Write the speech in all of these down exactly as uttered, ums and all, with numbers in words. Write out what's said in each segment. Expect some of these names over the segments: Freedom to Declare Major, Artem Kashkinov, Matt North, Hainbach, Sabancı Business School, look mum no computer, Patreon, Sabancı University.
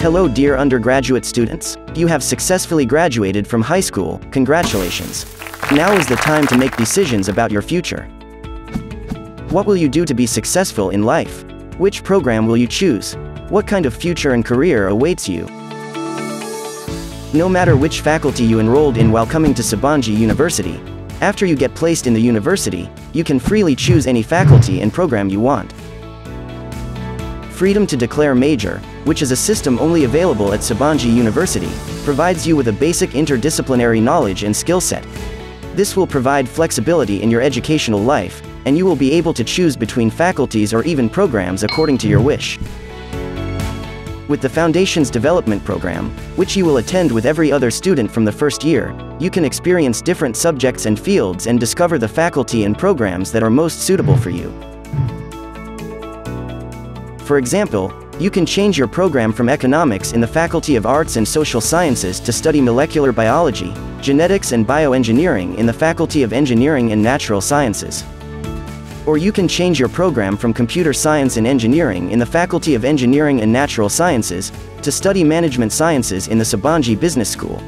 Hello dear undergraduate students, you have successfully graduated from high school, congratulations. Now is the time to make decisions about your future. What will you do to be successful in life? Which program will you choose? What kind of future and career awaits you? No matter which faculty you enrolled in while coming to Sabancı University, after you get placed in the university, you can freely choose any faculty and program you want. Freedom to declare major, which is a system only available at Sabancı University, provides you with a basic interdisciplinary knowledge and skill set. This will provide flexibility in your educational life, and you will be able to choose between faculties or even programs according to your wish. With the Foundations Development Program, which you will attend with every other student from the first year, you can experience different subjects and fields and discover the faculty and programs that are most suitable for you. For example, you can change your program from economics in the Faculty of Arts and Social Sciences to study molecular biology, genetics and bioengineering in the Faculty of Engineering and Natural Sciences. Or you can change your program from computer science and engineering in the Faculty of Engineering and Natural Sciences to study management sciences in the Sabancı Business School.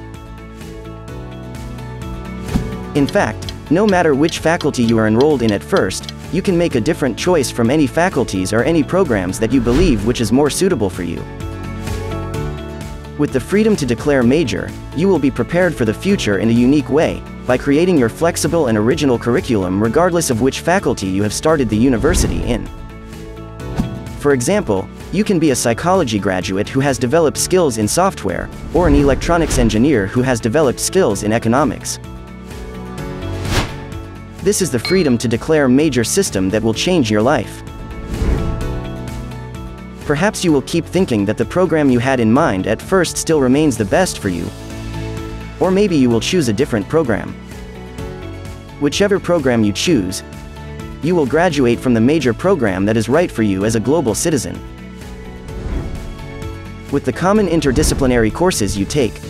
In fact, no matter which faculty you are enrolled in at first, you can make a different choice from any faculties or any programs that you believe which is more suitable for you. With the freedom to declare major, you will be prepared for the future in a unique way, by creating your flexible and original curriculum regardless of which faculty you have started the university in. For example, you can be a psychology graduate who has developed skills in software, or an electronics engineer who has developed skills in economics. This is the freedom to declare major system that will change your life. Perhaps you will keep thinking that the program you had in mind at first still remains the best for you. Or maybe you will choose a different program. Whichever program you choose, you will graduate from the major program that is right for you as a global citizen. With the common interdisciplinary courses you take,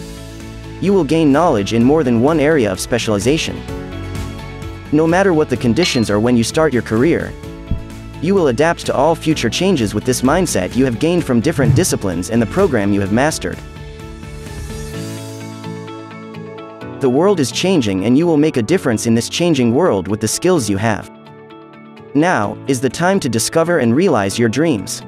you will gain knowledge in more than one area of specialization. No matter what the conditions are when you start your career, you will adapt to all future changes with this mindset you have gained from different disciplines and the program you have mastered. The world is changing and you will make a difference in this changing world with the skills you have. Now is the time to discover and realize your dreams.